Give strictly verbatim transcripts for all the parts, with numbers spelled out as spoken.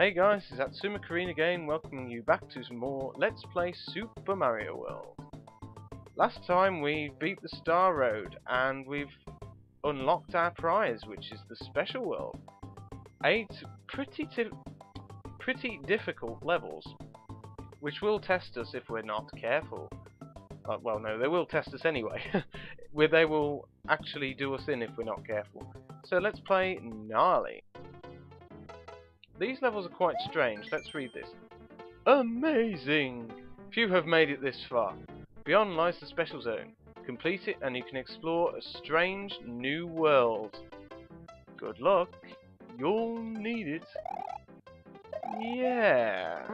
Hey guys, it's Atsumakarin again, welcoming you back to some more Let's Play Super Mario World. Last time we beat the Star Road and we've unlocked our prize, which is the Special World. Eight pretty pretty difficult levels, which will test us if we're not careful. Uh, well, no, they will test us anyway. Where they will actually do us in if we're not careful. So let's play Gnarly. These levels are quite strange. Let's read this. Amazing! Few have made it this far. Beyond lies the Special Zone. Complete it and you can explore a strange new world. Good luck. You'll need it. Yeah.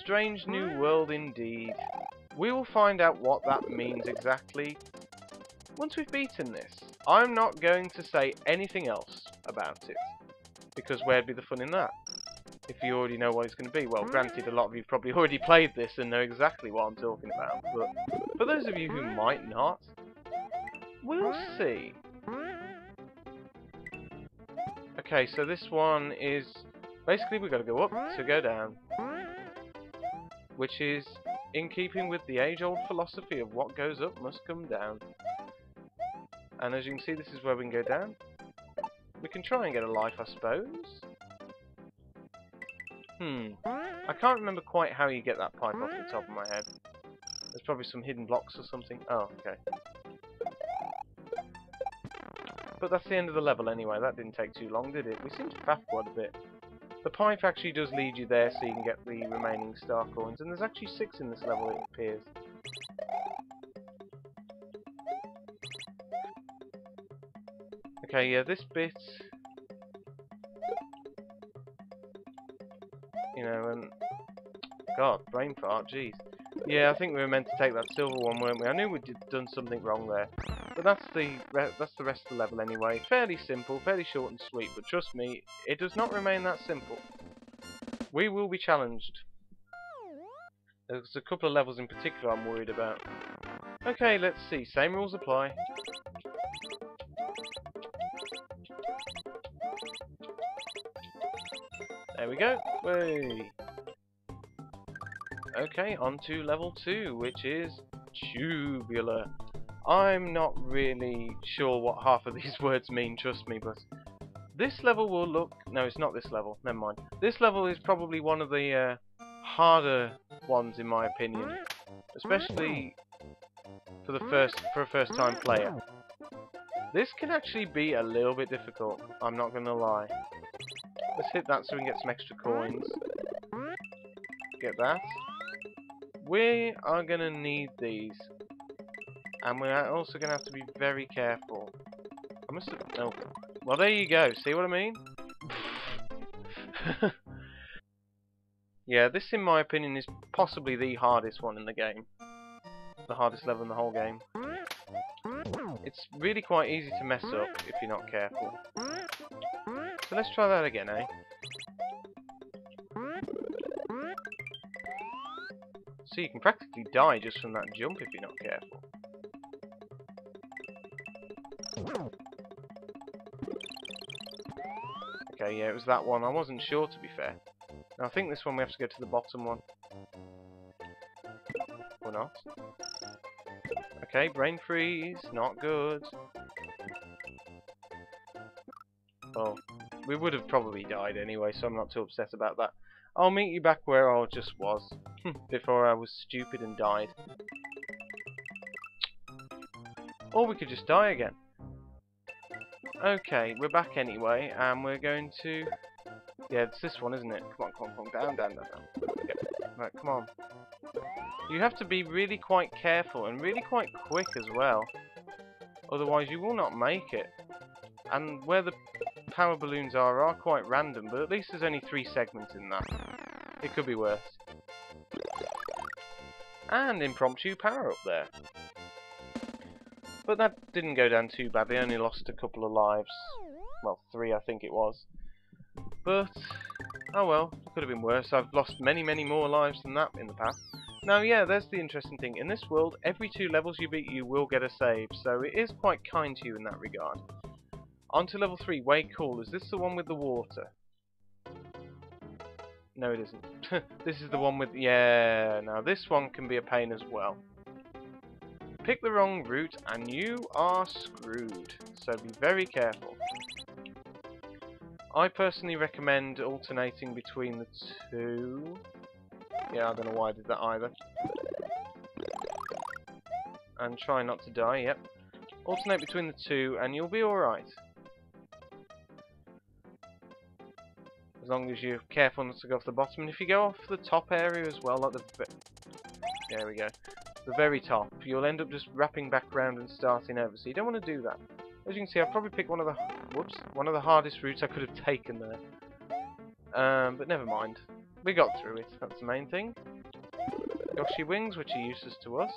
Strange new world indeed. We will find out what that means exactly once we've beaten this. I'm not going to say anything else about it, because where'd be the fun in that? If you already know what it's going to be. Well, granted, a lot of you probably already played this and know exactly what I'm talking about, but for those of you who might not, we'll see. Okay, so this one is... basically, we've got to go up to go down, which is in keeping with the age-old philosophy of what goes up must come down. And as you can see, this is where we can go down. We can try and get a life, I suppose. Hmm. I can't remember quite how you get that pipe off the top of my head. There's probably some hidden blocks or something. Oh, okay. But that's the end of the level anyway. That didn't take too long, did it? We seem to faff quite a bit. The pipe actually does lead you there so you can get the remaining star coins. And there's actually six in this level, it appears. Okay, yeah, this bit... you know, and... God, brain fart, jeez. Yeah, I think we were meant to take that silver one, weren't we? I knew we'd done something wrong there. But that's the re that's the rest of the level anyway. Fairly simple, fairly short and sweet, but trust me, it does not remain that simple. We will be challenged. There's a couple of levels in particular I'm worried about. Okay, let's see. Same rules apply. There we go. Way. Okay, on to level two, which is Tubular. I'm not really sure what half of these words mean, trust me, but this level will look... no, it's not this level, never mind. This level is probably one of the uh, harder ones, in my opinion, especially for the first for a first-time player. This can actually be a little bit difficult, I'm not going to lie. Let's hit that so we can get some extra coins. Get that. We are going to need these. And we're also going to have to be very careful. I must have... oh. Well, there you go. See what I mean? Yeah, this, in my opinion, is possibly the hardest one in the game. The hardest level in the whole game. It's really quite easy to mess up if you're not careful. So let's try that again, eh? So you can practically die just from that jump if you're not careful. Okay, yeah, it was that one. I wasn't sure, to be fair. Now, I think this one we have to go to the bottom one. Or not. Okay, brain freeze. Not good. Well, we would have probably died anyway, so I'm not too upset about that. I'll meet you back where I just was. Before I was stupid and died. Or we could just die again. Okay, we're back anyway, and we're going to... yeah, it's this one, isn't it? Come on, come on, come on, down, down, down, down. Okay. Right, come on. You have to be really quite careful, and really quite quick as well. Otherwise you will not make it. And where the power balloons are, are quite random, but at least there's only three segments in that. It could be worse. And impromptu power up there. But that didn't go down too badly, I only lost a couple of lives. Well, three I think it was. But, oh well, it could have been worse. I've lost many, many more lives than that in the past. Now, yeah, there's the interesting thing. In this world, every two levels you beat you will get a save, so it is quite kind to you in that regard. On to level three, Way Cool. Is this the one with the water? No, it isn't. This is the one with... Yeah, now this one can be a pain as well. Pick the wrong route and you are screwed. So be very careful. I personally recommend alternating between the two. Yeah, I don't know why I did that either. And try not to die, yep. Alternate between the two and you'll be alright. As long as you're careful not to go off the bottom. And if you go off the top area as well, like the... There we go. The very top. You'll end up just wrapping back round and starting over. So you don't want to do that. As you can see, I probably picked one of the... Whoops. One of the hardest routes I could have taken there. Um, but never mind. We got through it. That's the main thing. Yoshi wings, which are useless to us.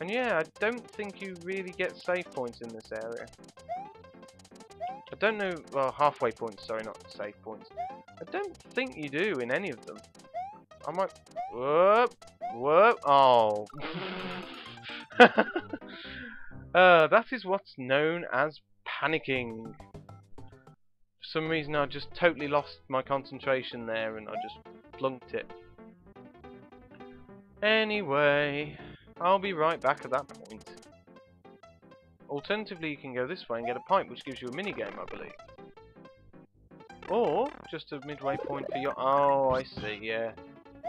And yeah, I don't think you really get save points in this area. I don't know... Well, halfway points, sorry, not save points. I don't think you do in any of them. I might... Whoop! Whoop! Oh! uh, that is what's known as panicking. For some reason I just totally lost my concentration there and I just flunked it. Anyway, I'll be right back at that point. Alternatively, you can go this way and get a pipe, which gives you a minigame, I believe. Or, just a midway point for your... Oh, I see, yeah.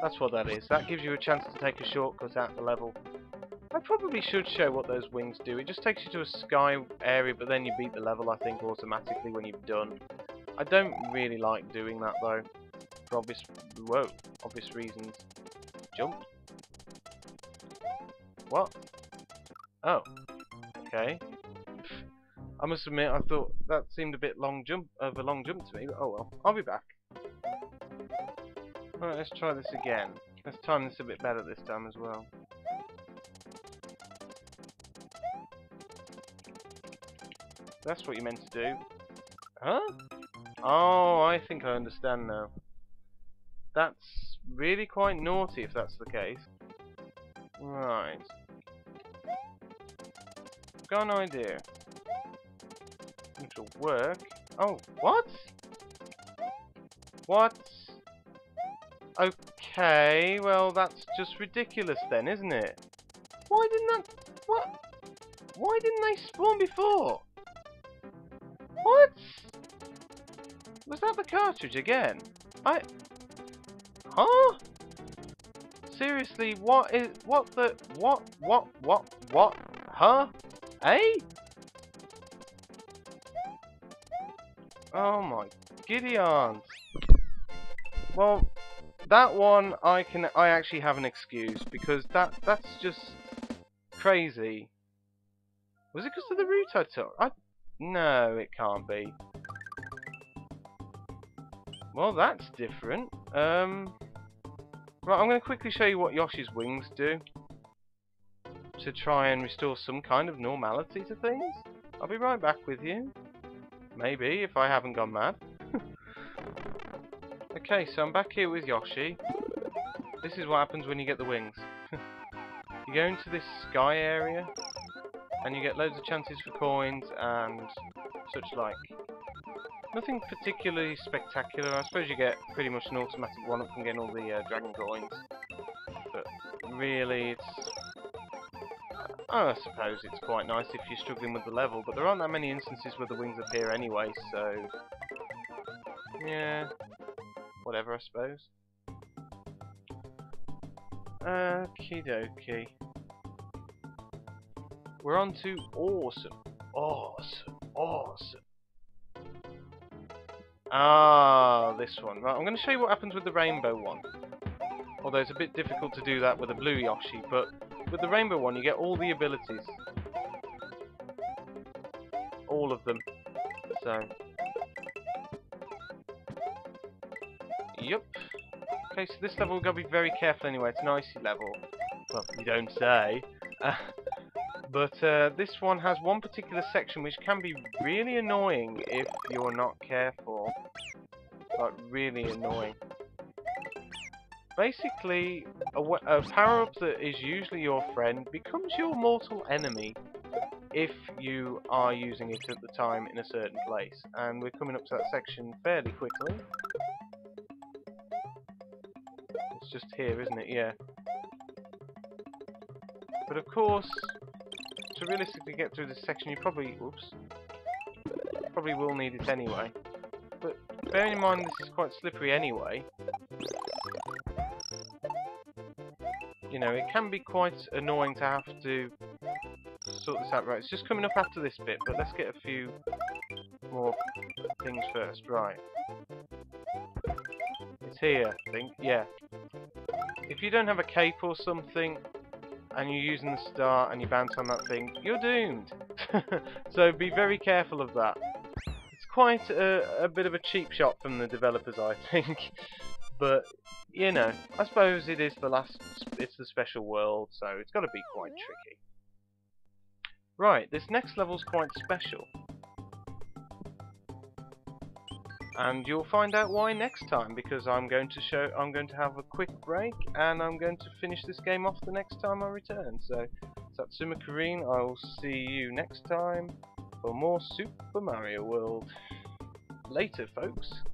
That's what that is. That gives you a chance to take a shortcut out the level. I probably should show what those wings do. It just takes you to a sky area, but then you beat the level, I think, automatically when you've done. I don't really like doing that, though. For obvious... Whoa. Obvious reasons. Jump. What? Oh. Okay. I must admit, I thought that seemed a bit long jump of a long jump to me, but oh well. I'll be back. Alright, let's try this again. Let's time this a bit better this time as well. That's what you meant to do. Huh? Oh, I think I understand now. That's really quite naughty if that's the case. Right. Got an idea. It'll work. Oh, what? What? Okay, well that's just ridiculous then, isn't it? Why didn't that... What? Why didn't they spawn before? What? Was that the cartridge again? I... Huh? Seriously, what is... What the... What? What? What? What? Huh? Eh? Oh my giddy aunt. Well, that one I can I actually have an excuse because that that's just crazy. Was it because of the route I took? I no, it can't be. Well, that's different. Um, right, I'm going to quickly show you what Yoshi's wings do. To try and restore some kind of normality to things. I'll be right back with you. Maybe, if I haven't gone mad. Okay, so I'm back here with Yoshi. This is what happens when you get the wings. You go into this sky area, and you get loads of chances for coins and such like. Nothing particularly spectacular. I suppose you get pretty much an automatic one-up from getting all the uh, dragon coins. But really, it's... I suppose it's quite nice if you're struggling with the level, but there aren't that many instances where the wings appear anyway, so... Yeah... Whatever, I suppose. Okie dokie. We're on to awesome. Awesome. Awesome. Ah, this one. Right, I'm going to show you what happens with the rainbow one. Although it's a bit difficult to do that with a blue Yoshi, but... With the rainbow one, you get all the abilities. All of them. So. Yup. Okay, so this level, we've got to be very careful anyway. It's an icy level. Well, you don't say. Uh, but uh, this one has one particular section which can be really annoying if you're not careful. Like, really annoying. Basically, a, a power-up that is usually your friend becomes your mortal enemy if you are using it at the time in a certain place. And we're coming up to that section fairly quickly. it's just here, isn't it? Yeah. But of course, to realistically get through this section, you probably, oops, probably will need it anyway. But bearing in mind this is quite slippery anyway, you know, it can be quite annoying to have to sort this out. Right, it's just coming up after this bit, but let's get a few more things first. Right. It's here, I think. Yeah. If you don't have a cape or something, and you're using the star and you bounce on that thing, you're doomed. So be very careful of that. It's quite a, a bit of a cheap shot from the developers, I think. But you know, I suppose it is the last. It's the special world, so it's got to be quite tricky. Right, this next level's quite special, and you'll find out why next time, because I'm going to show I'm going to have a quick break and I'm going to finish this game off the next time I return. So it's Atsumakarin, I will see you next time for more Super Mario World. Later, folks.